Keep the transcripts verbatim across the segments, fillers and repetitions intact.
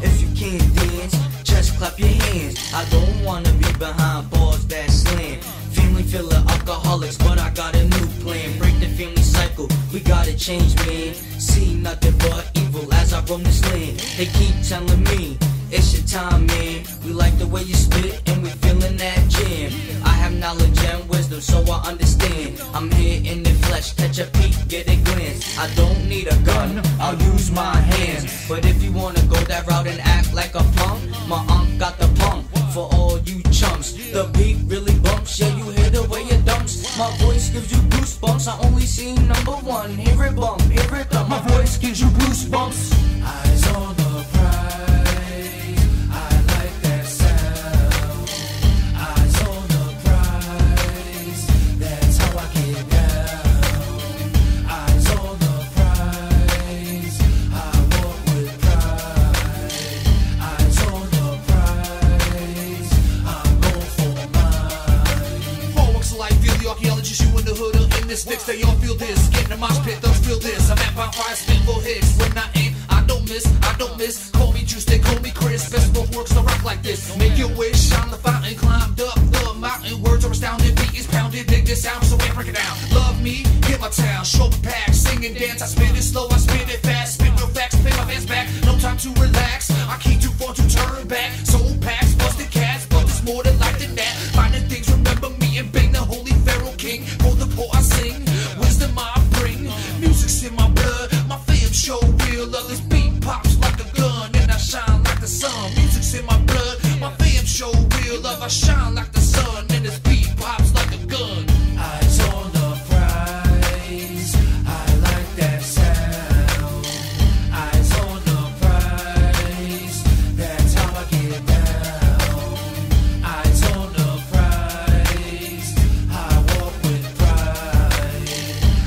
If you can't dance, just clap your hands. I don't wanna be behind bars that slam. Family filled with alcoholics, but I got a new plan. Break the family cycle, we gotta change, man. See nothing but evil as I roam this land. They keep telling me, it's your time, man. We like the way you spit and we feeling that jam. I have knowledge and wisdom, so I understand. I'm here in the flesh, catch a peek, get a glance. I don't need a gun, I'll use my hands. But if you wanna go that route and act like a punk, my aunt got the pump for all you chumps. The beat really bumps, yeah, you hear the way it dumps. My voice gives you goosebumps, I only seen number one. Hear it bump, hear it thump, my voice gives you goosebumps. Eyes on the prize. Sticks, they all feel this. Get in the mosh pit, they'll feel this. I'm at my fire, spin for hits. When I aim, I don't miss, I don't miss. Call me Juice, they call me Chris. Best both works to rock like this. Make your wish, I'm the fountain. Climbed up the mountain, words are astounding. Beat is pounded, dig this out, so we break it down. Love me, hit my town, show the pack. Sing and dance, I spin it slow, I spin it fast. Spin real facts, pin my fans back. No time to relax, I can't do far to turn back. Soul packs, busted cats, but there's more than life than that. Finding things, remember me and bang the holy pharaoh king. For the poor I sing, wisdom I bring, music's in my blood, my fam show real love. This beat pops like a gun and I shine like the sun. Music's in my blood, my fam show real love. I shine like the sun and this beat pops like a gun. Eyes on the prize, I like that sound. Eyes on the prize, that's how I get down. Eyes on the prize, I walk with pride.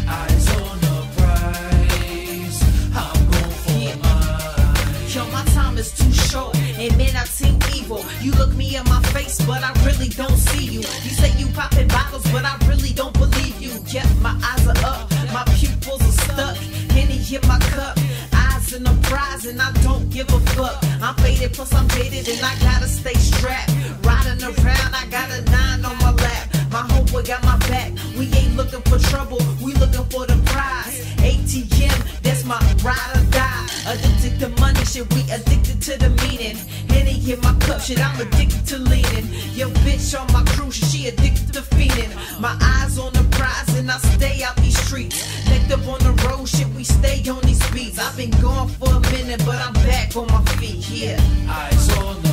Eyes on the prize, I'm going for yeah. mine. Yo, my time is too short, and man, I seem evil. You look me in my face, but I really don't see you. You say you popping bottles, but I really don't believe you. Yep, my eyes are up, my pupils are stuck. Henny hit my cup, eyes in the prize, and I don't give a fuck. I'm faded, plus I'm dated, and I gotta stay strapped. Riding around, I got a nine on my lap. My homeboy got my back. We ain't looking for trouble, we looking for the prize. A T M, that's my ride or die. Addicted to money, shit, we addicted to the meaning. Henny in my cup, shit, I'm addicted to leaning. Your bitch on my crew, shit, she addicted to feeding. My eyes on the prize and I stay out these streets. Necked up on the road, shit, we stay on these beats. I've been gone for a minute, but I'm back on my feet, yeah. Eyes on the